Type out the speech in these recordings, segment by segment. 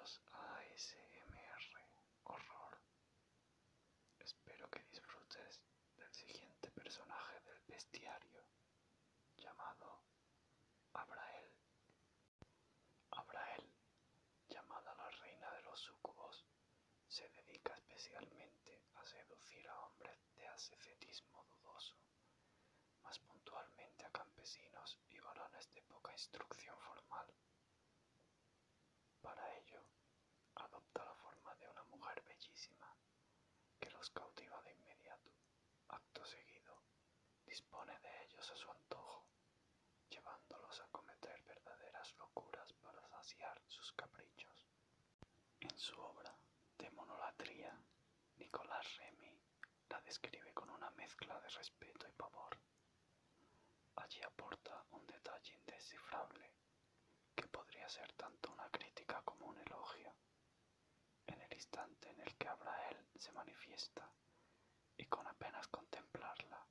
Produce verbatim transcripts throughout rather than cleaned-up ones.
Bienvenidos a A S M R Horror. Espero que disfrutes del siguiente personaje del bestiario, llamado Abrahel. Abrahel, llamada la reina de los súcubos, se dedica especialmente a seducir a hombres de ascetismo dudoso, más puntualmente a campesinos y varones de poca instrucción formal. Para ello, adopta la forma de una mujer bellísima, que los cautiva de inmediato. Acto seguido, dispone de ellos a su antojo, llevándolos a cometer verdaderas locuras para saciar sus caprichos. En su obra, Demonolatría, Nicolás Remy la describe con una mezcla de respeto y pavor. Allí aporta un detalle indescifrable, que podría ser tanto una crítica como un elogio. En el instante en el que Abrahel se manifiesta, y con apenas contemplarla,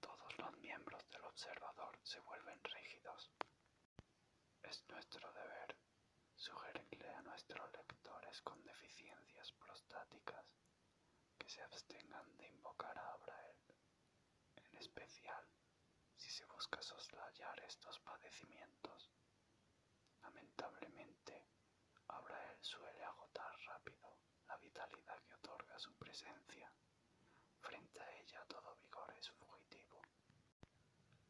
todos los miembros del observador se vuelven rígidos. Es nuestro deber sugerirle a nuestros lectores con deficiencias prostáticas que se abstengan de invocar a Abrahel, en especial si se busca soslayar estos padecimientos. Lamentablemente, Abrahel suele agotar rápido la vitalidad que otorga su presencia. Frente a ella todo vigor es fugitivo.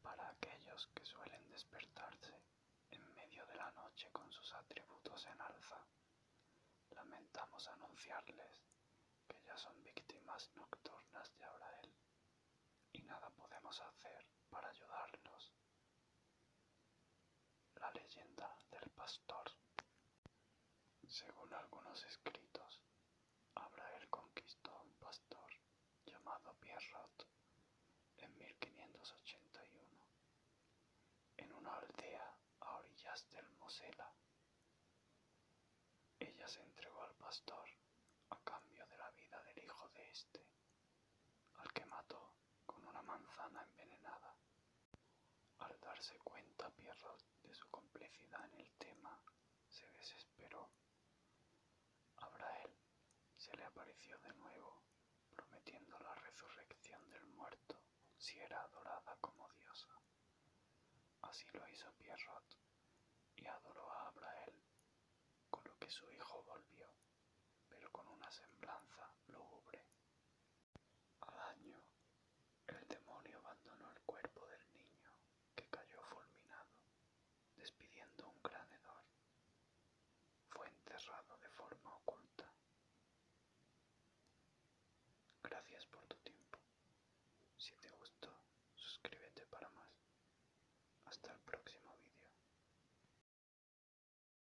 Para aquellos que suelen despertarse en medio de la noche con sus atributos en alza, lamentamos anunciarles que ya son víctimas nocturnas de Abrahel y nada podemos hacer para ayudarlos. La leyenda del pastor. Según algunos escritos, Abrahel conquistó a un pastor llamado Pierrot en mil quinientos ochenta y uno, en una aldea a orillas del Mosela. Ella se entregó al pastor a cambio de la vida del hijo de este, al que mató con una manzana envenenada. Al darse cuenta Pierrot de su complicidad en el tema, se desesperó. Abrahel se le apareció de nuevo, prometiendo la resurrección del muerto si era adorada como diosa. Así lo hizo Pierrot, y adoró a Abrahel, con lo que su hijo volvió, pero con una semblanza lúgubre. Al año, el demonio abandonó el cuerpo del despidiendo un gran hedor. Fue enterrado de forma oculta. Gracias por tu tiempo. Si te gustó, suscríbete para más. Hasta el próximo.